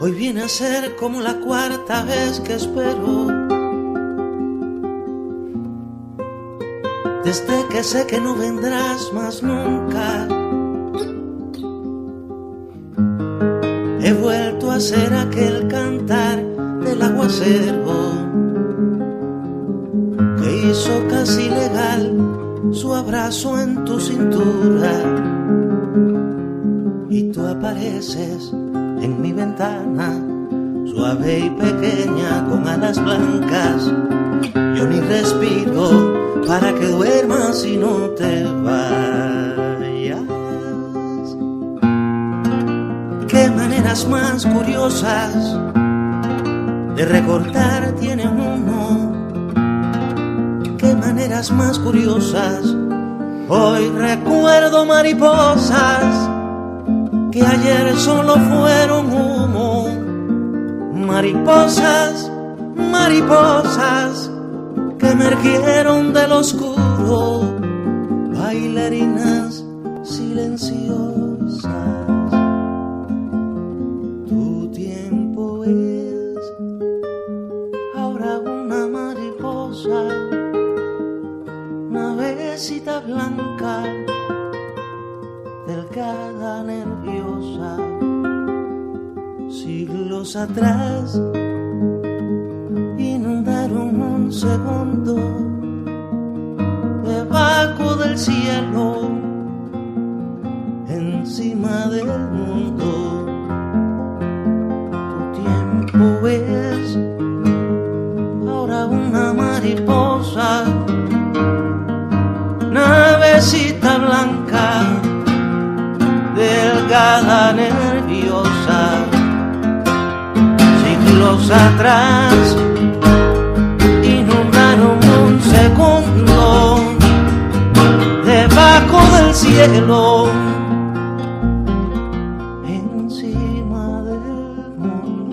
Hoy viene a ser como la cuarta vez que espero, desde que sé que no vendrás más nunca. He vuelto a ser aquel cantar del aguacero que hizo casi legal su abrazo en tu cintura, y tú apareces en mi ventana, suave y pequeña, con alas blancas. Yo ni respiro para que duermas y no te vayas. Qué maneras más curiosas de recordar tiene uno, qué maneras más curiosas. Hoy recuerdo mariposas que ayer solo fueron humo. Mariposas, mariposas que emergieron del oscuro, bailarinas silenciosas. Tu tiempo es ahora una mariposa, navecita blanca, delgada, nerviosa. Siglos atrás inundaron un segundo debajo del cielo, encima del mundo. Tu tiempo es ahora una mariposa, navecita blanca, delgada, nerviosa. Siglos atrás inundaron un segundo debajo del cielo, encima del mundo.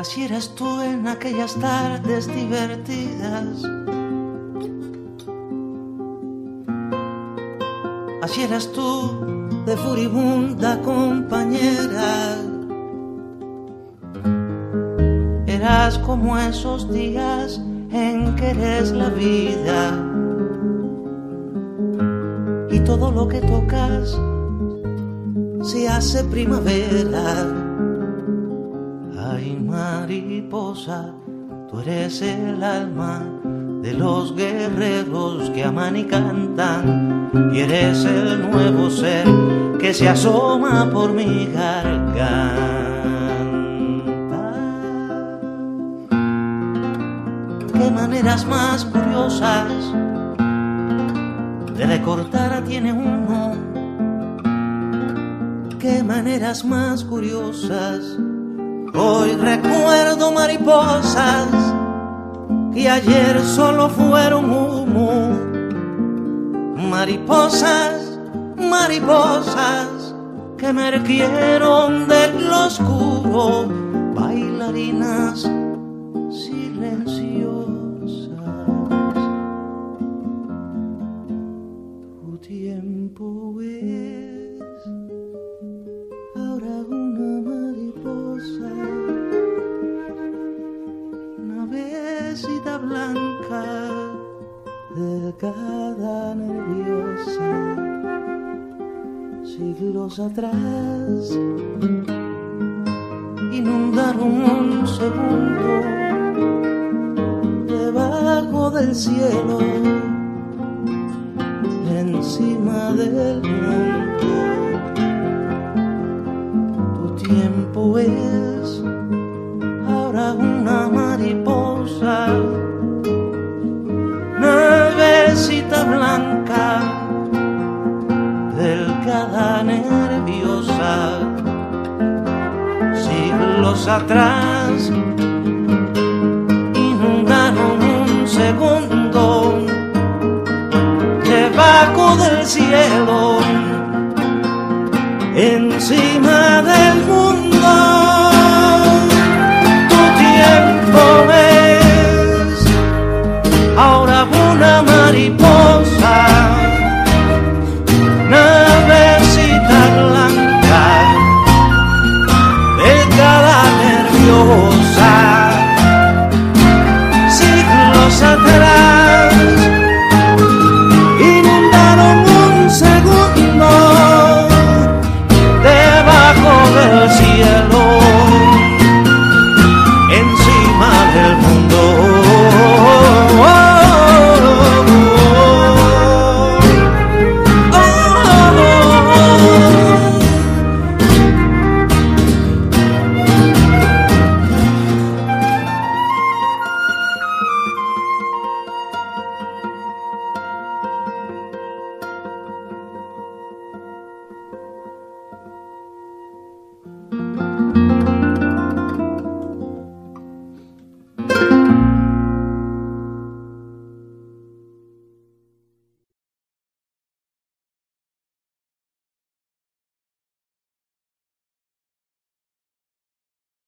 Así eras tú en aquellas tardes divertidas, así eras tú de furibunda compañera. Eras como esos días en que eres la vida y todo lo que tocas se hace primavera. Ay, mariposa, tú eres el alma de los guerreros que aman y cantan, y eres el nuevo ser que se asoma por mi garganta. Qué maneras más curiosas de recortar tiene uno, qué maneras más curiosas. Hoy recuerdo mariposas que ayer solo fueron humo. Mariposas, mariposas que emergieron del oscuro, bailarinas silenciosas. Tu tiempo es ahora una mariposa, navecita blanca, delgada, nerviosa. Siglos atrás inundaron un segundo debajo del cielo, encima del mundo. Tu tiempo es ahora una mariposa, navecita blanca, delgada, nerviosa. Siglos atrás inundaron un segundo debajo del cielo.